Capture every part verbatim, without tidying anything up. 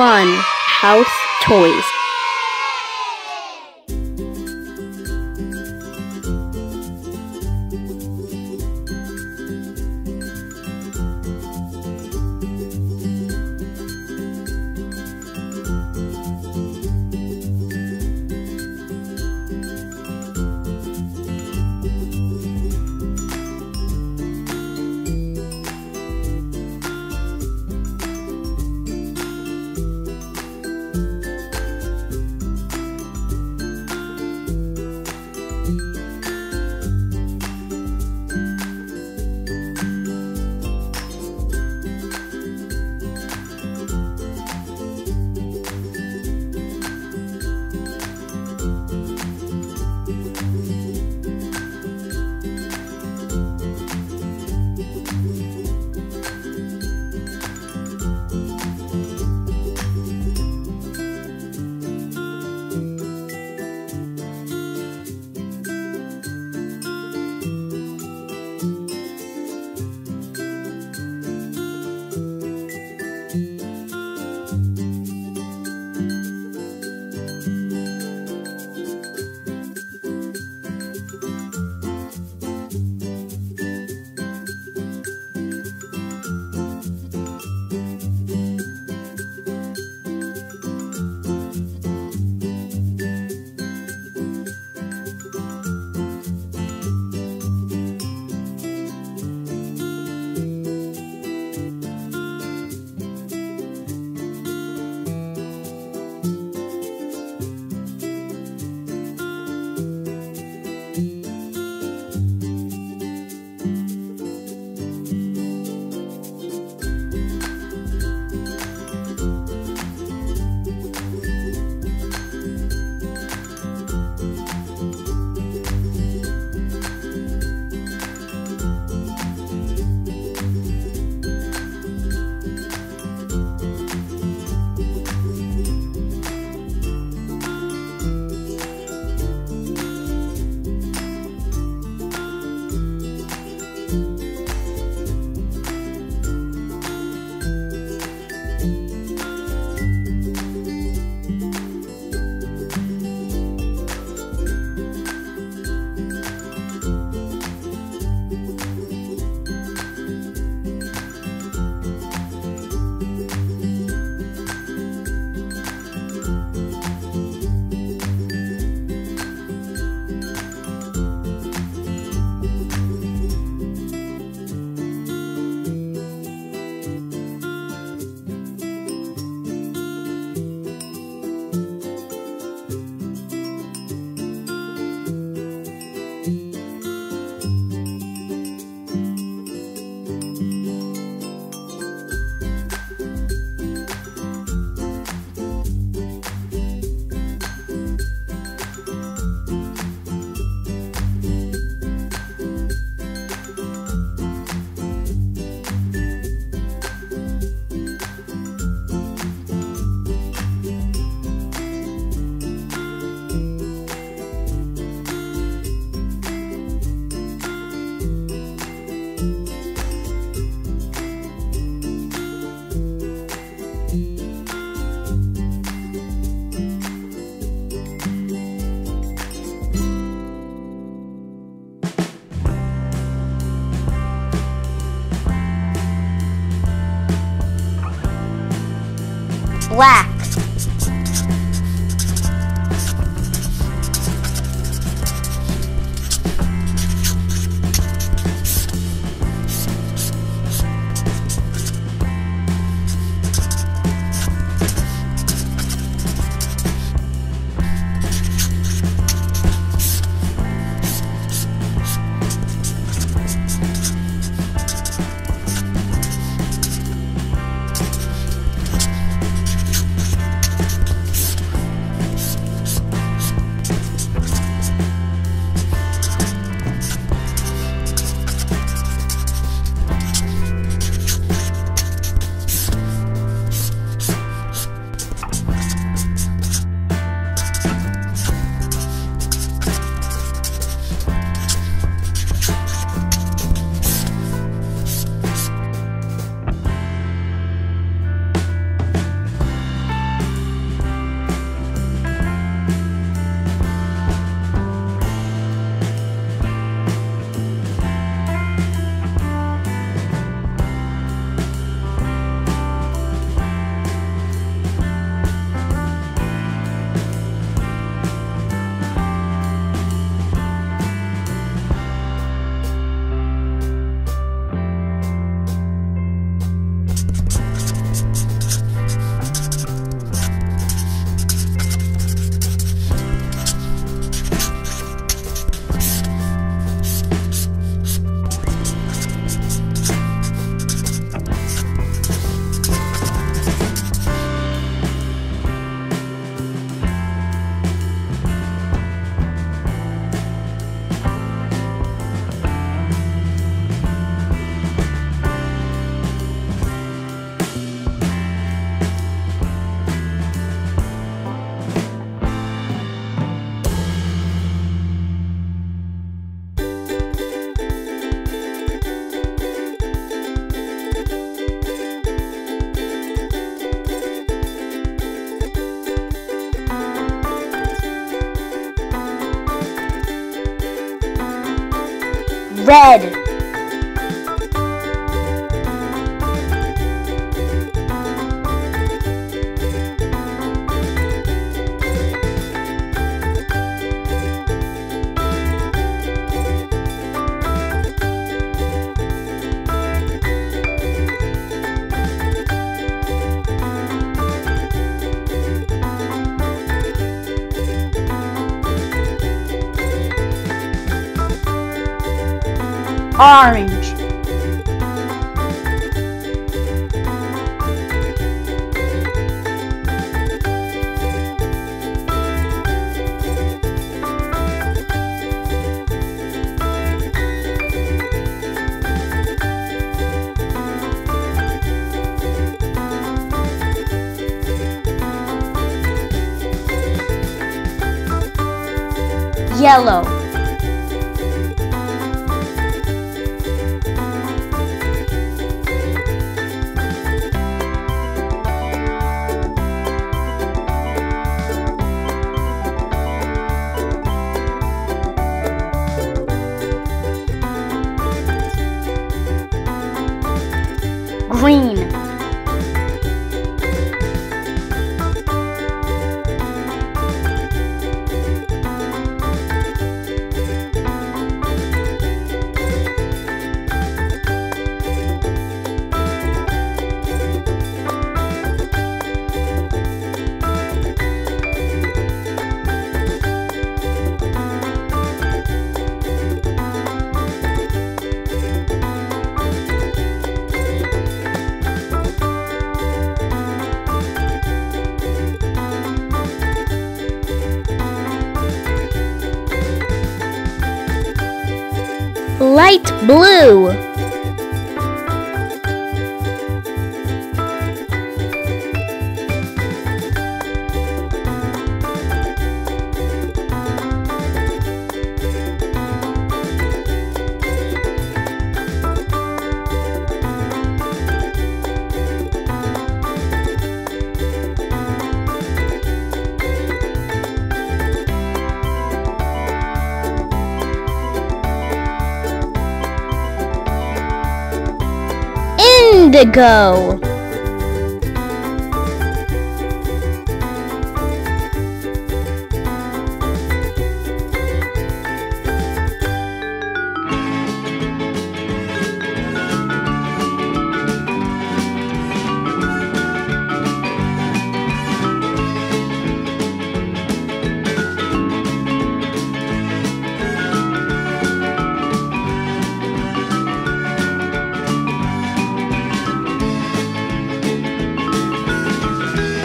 Fun House Toys. Black, red. Orange, yellow, green, light blue, indigo,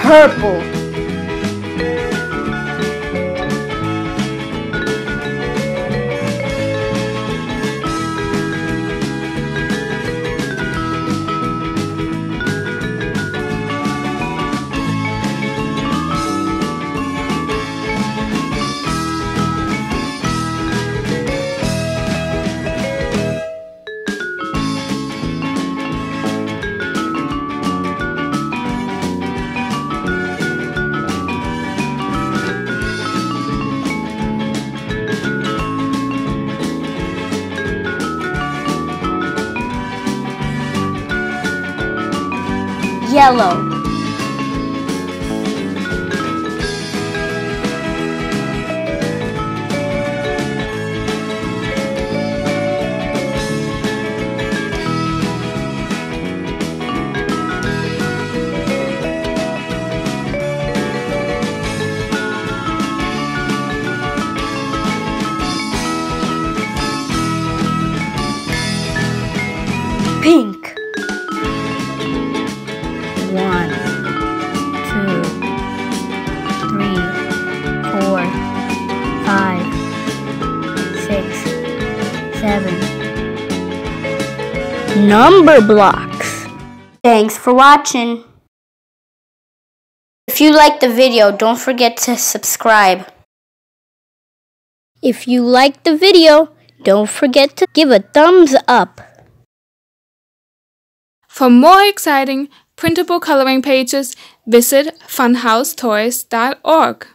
purple, yellow, pink. One, two, three, four, five, six, seven. Number blocks. Thanks for watching. If you liked the video, don't forget to subscribe. If you liked the video, don't forget to give a thumbs up. For more exciting printable coloring pages, visit fun house toys dot org.